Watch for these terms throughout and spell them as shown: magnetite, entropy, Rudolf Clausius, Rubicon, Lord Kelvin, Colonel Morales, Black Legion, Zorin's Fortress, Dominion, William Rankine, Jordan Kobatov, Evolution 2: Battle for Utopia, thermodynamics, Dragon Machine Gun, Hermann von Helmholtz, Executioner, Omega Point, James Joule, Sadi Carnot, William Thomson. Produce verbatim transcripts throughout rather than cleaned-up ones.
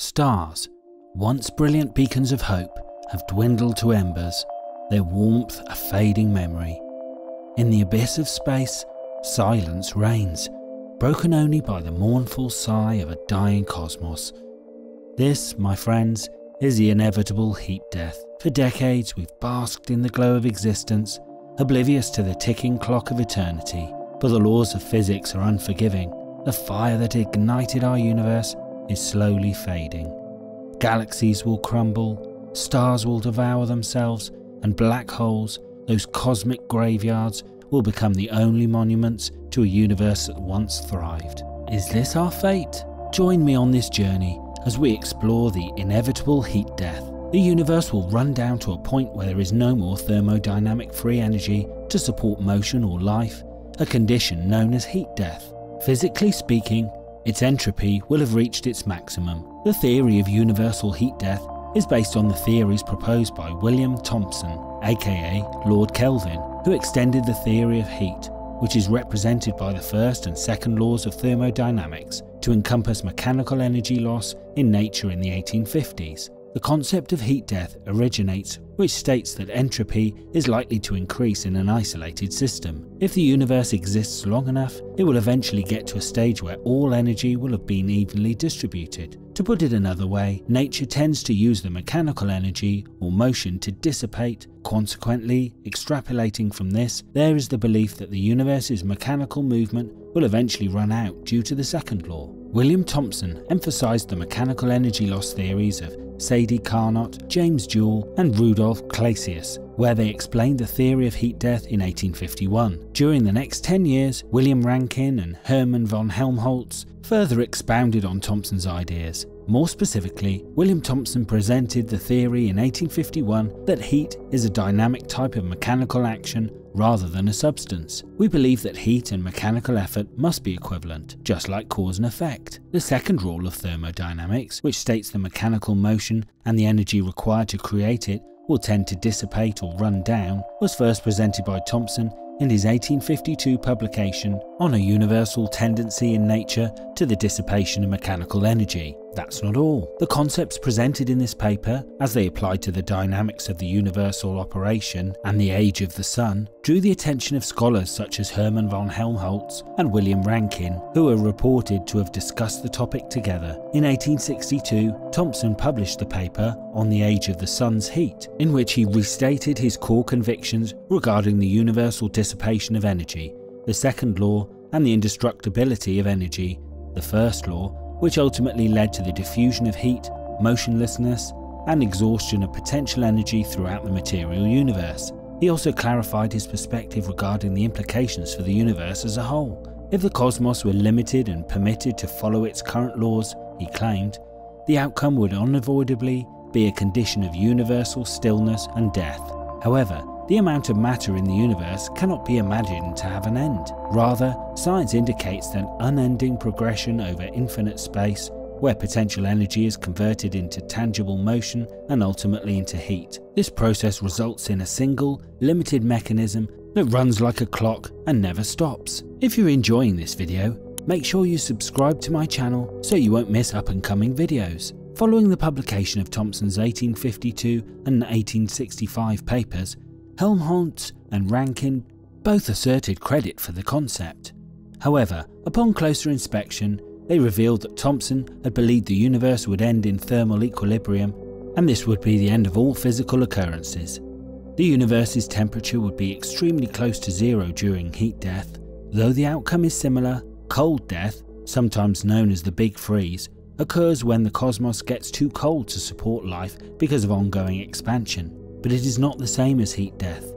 Stars, once brilliant beacons of hope, have dwindled to embers, their warmth a fading memory. In the abyss of space, silence reigns, broken only by the mournful sigh of a dying cosmos. This, my friends, is the inevitable heat death. For decades we've basked in the glow of existence, oblivious to the ticking clock of eternity. But the laws of physics are unforgiving. The fire that ignited our universe is slowly fading. Galaxies will crumble, stars will devour themselves, and black holes, those cosmic graveyards, will become the only monuments to a universe that once thrived. Is this our fate? Join me on this journey as we explore the inevitable heat death. The universe will run down to a point where there is no more thermodynamic free energy to support motion or life, a condition known as heat death. Physically speaking, its entropy will have reached its maximum. The theory of universal heat death is based on the theories proposed by William Thomson, aka Lord Kelvin, who extended the theory of heat, which is represented by the first and second laws of thermodynamics, to encompass mechanical energy loss in nature in the eighteen fifties. The concept of heat death originates, which states that entropy is likely to increase in an isolated system. If the universe exists long enough, it will eventually get to a stage where all energy will have been evenly distributed. To put it another way, nature tends to use the mechanical energy or motion to dissipate. Consequently, extrapolating from this, there is the belief that the universe's mechanical movement will eventually run out due to the second law. William Thomson emphasized the mechanical energy loss theories of Sadi Carnot, James Joule and Rudolf Clausius, where they explained the theory of heat death in eighteen fifty-one. During the next ten years, William Rankine and Hermann von Helmholtz further expounded on Thomson's ideas. More specifically, William Thomson presented the theory in eighteen fifty-one that heat is a dynamic type of mechanical action rather than a substance. We believe that heat and mechanical effort must be equivalent, just like cause and effect. The second rule of thermodynamics, which states the mechanical motion and the energy required to create it will tend to dissipate or run down, was first presented by Thomson in his eighteen fifty-two publication on a universal tendency in nature to the dissipation of mechanical energy. That's not all. The concepts presented in this paper, as they applied to the dynamics of the universal operation and the age of the sun, drew the attention of scholars such as Hermann von Helmholtz and William Rankine, who are reported to have discussed the topic together. In eighteen sixty-two, Thomson published the paper on the age of the sun's heat, in which he restated his core convictions regarding the universal dissipation of energy, the second law, and the indestructibility of energy, the first law, which ultimately led to the diffusion of heat, motionlessness, and exhaustion of potential energy throughout the material universe. He also clarified his perspective regarding the implications for the universe as a whole. If the cosmos were limited and permitted to follow its current laws, he claimed, the outcome would unavoidably be a condition of universal stillness and death. However, the amount of matter in the universe cannot be imagined to have an end. Rather, science indicates an unending progression over infinite space, where potential energy is converted into tangible motion and ultimately into heat. This process results in a single, limited mechanism that runs like a clock and never stops. If you're enjoying this video, make sure you subscribe to my channel so you won't miss up-and-coming videos. Following the publication of Thomson's eighteen fifty-two and eighteen sixty-five papers, Helmholtz and Rankine both asserted credit for the concept. However, upon closer inspection, they revealed that Thomson had believed the universe would end in thermal equilibrium, and this would be the end of all physical occurrences. The universe's temperature would be extremely close to zero during heat death. Though the outcome is similar, cold death, sometimes known as the Big Freeze, occurs when the cosmos gets too cold to support life because of ongoing expansion. But it is not the same as heat death.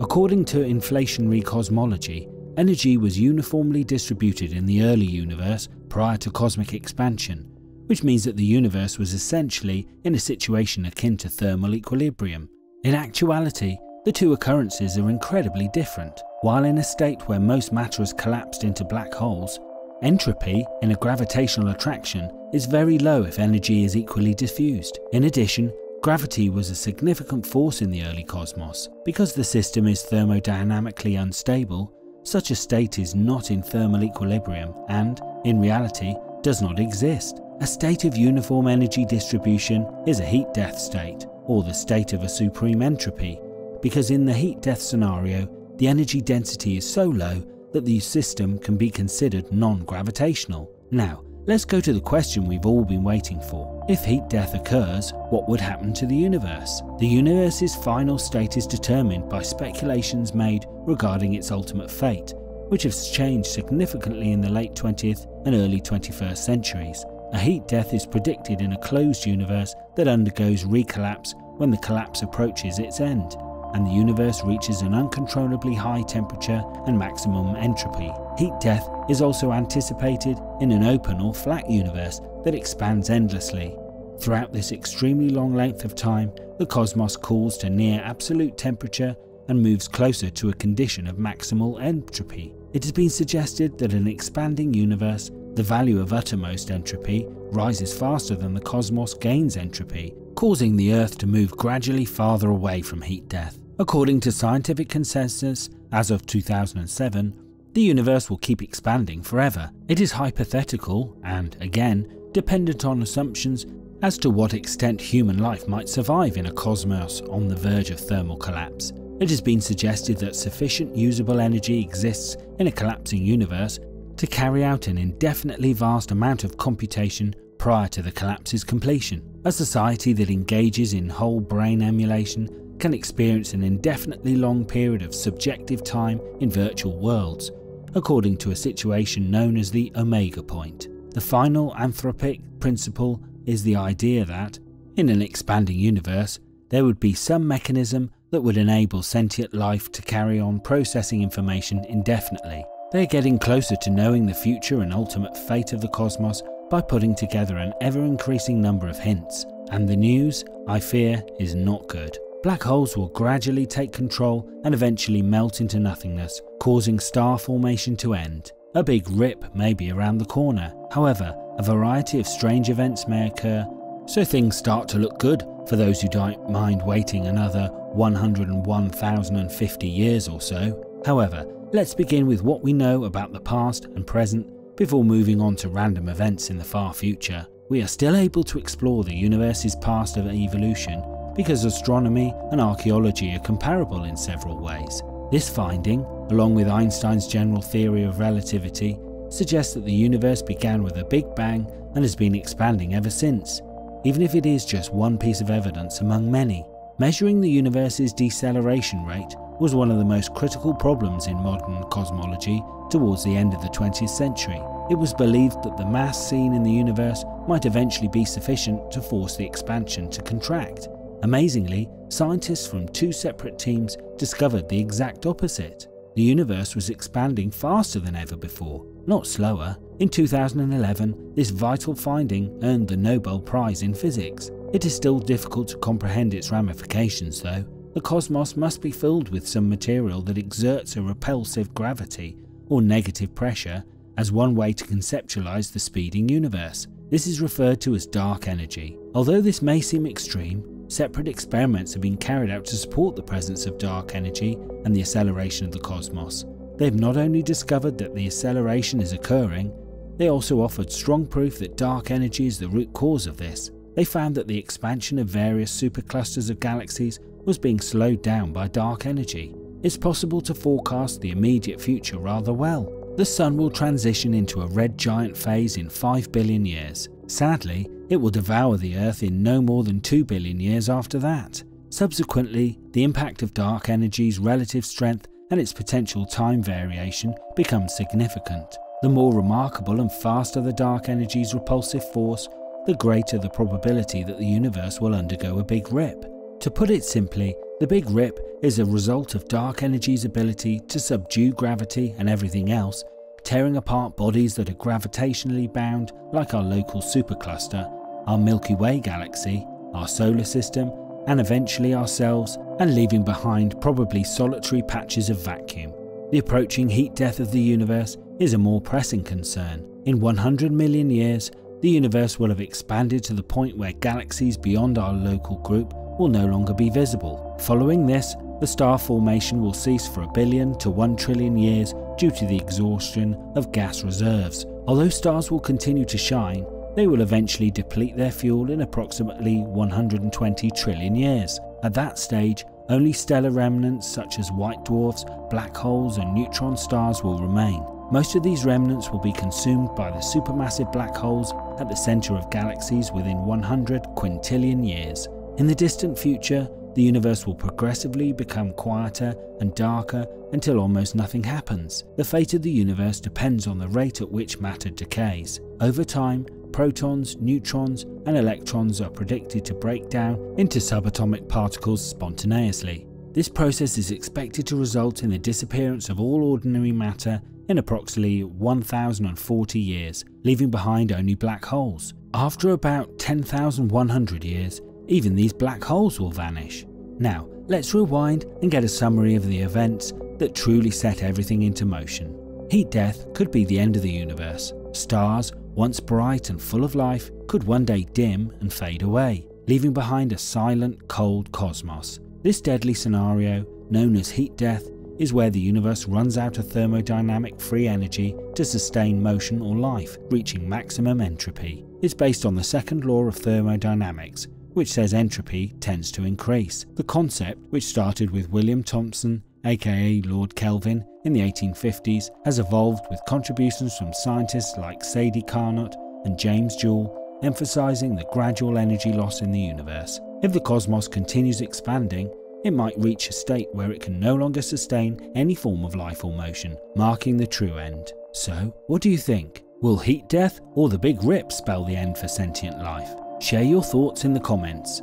According to inflationary cosmology, energy was uniformly distributed in the early universe prior to cosmic expansion, which means that the universe was essentially in a situation akin to thermal equilibrium. In actuality, the two occurrences are incredibly different. While in a state where most matter has collapsed into black holes, entropy in a gravitational attraction is very low if energy is equally diffused. In addition, gravity was a significant force in the early cosmos. Because the system is thermodynamically unstable, such a state is not in thermal equilibrium and, in reality, does not exist. A state of uniform energy distribution is a heat death state, or the state of a supreme entropy, because in the heat death scenario, the energy density is so low that the system can be considered non-gravitational. Now, let's go to the question we've all been waiting for. If heat death occurs, what would happen to the universe? The universe's final state is determined by speculations made regarding its ultimate fate, which has changed significantly in the late twentieth and early twenty-first centuries. A heat death is predicted in a closed universe that undergoes recollapse when the collapse approaches its end, and the universe reaches an uncontrollably high temperature and maximum entropy. Heat death is also anticipated in an open or flat universe that expands endlessly. Throughout this extremely long length of time, the cosmos cools to near absolute temperature and moves closer to a condition of maximal entropy. It has been suggested that in an expanding universe, the value of uttermost entropy rises faster than the cosmos gains entropy, causing the Earth to move gradually farther away from heat death. According to scientific consensus, as of two thousand seven, the universe will keep expanding forever. It is hypothetical and, again, dependent on assumptions as to what extent human life might survive in a cosmos on the verge of thermal collapse. It has been suggested that sufficient usable energy exists in a collapsing universe to carry out an indefinitely vast amount of computation prior to the collapse's completion. A society that engages in whole brain emulation can experience an indefinitely long period of subjective time in virtual worlds, according to a situation known as the Omega Point. The final anthropic principle is the idea that, in an expanding universe, there would be some mechanism that would enable sentient life to carry on processing information indefinitely. They're getting closer to knowing the future and ultimate fate of the cosmos by putting together an ever-increasing number of hints, and the news, I fear, is not good. Black holes will gradually take control and eventually melt into nothingness, causing star formation to end. A big rip may be around the corner. However, a variety of strange events may occur, so things start to look good for those who don't mind waiting another one hundred one thousand fifty years or so. However, let's begin with what we know about the past and present before moving on to random events in the far future. We are still able to explore the universe's past of evolution because astronomy and archaeology are comparable in several ways. This finding, along with Einstein's general theory of relativity, suggests that the universe began with a Big Bang and has been expanding ever since, even if it is just one piece of evidence among many. Measuring the universe's deceleration rate was one of the most critical problems in modern cosmology towards the end of the twentieth century. It was believed that the mass seen in the universe might eventually be sufficient to force the expansion to contract. Amazingly, scientists from two separate teams discovered the exact opposite. The universe was expanding faster than ever before, not slower. In two thousand eleven, this vital finding earned the Nobel Prize in Physics. It is still difficult to comprehend its ramifications though. The cosmos must be filled with some material that exerts a repulsive gravity or negative pressure as one way to conceptualize the speeding universe. This is referred to as dark energy. Although this may seem extreme, separate experiments have been carried out to support the presence of dark energy and the acceleration of the cosmos. They have not only discovered that the acceleration is occurring, they also offered strong proof that dark energy is the root cause of this. They found that the expansion of various superclusters of galaxies was being slowed down by dark energy. It's possible to forecast the immediate future rather well. The Sun will transition into a red giant phase in five billion years. Sadly, it will devour the Earth in no more than two billion years after that. Subsequently, the impact of dark energy's relative strength and its potential time variation becomes significant. The more remarkable and faster the dark energy's repulsive force, the greater the probability that the universe will undergo a big rip. To put it simply, the Big Rip is a result of dark energy's ability to subdue gravity and everything else, tearing apart bodies that are gravitationally bound like our local supercluster, our Milky Way galaxy, our solar system, and eventually ourselves, and leaving behind probably solitary patches of vacuum. The approaching heat death of the universe is a more pressing concern. In one hundred million years, the universe will have expanded to the point where galaxies beyond our local group will no longer be visible. Following this, the star formation will cease for a billion to one trillion years due to the exhaustion of gas reserves. Although stars will continue to shine, They will eventually deplete their fuel in approximately one hundred twenty trillion years. At that stage, only stellar remnants such as white dwarfs, black holes and neutron stars will remain. Most of these remnants will be consumed by the supermassive black holes at the centre of galaxies within one hundred quintillion years. In the distant future, the universe will progressively become quieter and darker until almost nothing happens. The fate of the universe depends on the rate at which matter decays. Over time, protons, neutrons, and electrons are predicted to break down into subatomic particles spontaneously. This process is expected to result in the disappearance of all ordinary matter in approximately one thousand forty years, leaving behind only black holes. After about ten thousand one hundred years, even these black holes will vanish. Now, let's rewind and get a summary of the events that truly set everything into motion. Heat death could be the end of the universe. Stars, once bright and full of life, could one day dim and fade away, leaving behind a silent, cold cosmos. This deadly scenario, known as heat death, is where the universe runs out of thermodynamic free energy to sustain motion or life, reaching maximum entropy. It's based on the second law of thermodynamics, which says entropy tends to increase. The concept, which started with William Thomson, aka Lord Kelvin, in the eighteen fifties, has evolved with contributions from scientists like Sadi Carnot and James Joule, emphasizing the gradual energy loss in the universe. If the cosmos continues expanding, it might reach a state where it can no longer sustain any form of life or motion, marking the true end. So, what do you think? Will heat death or the Big Rip spell the end for sentient life? Share your thoughts in the comments.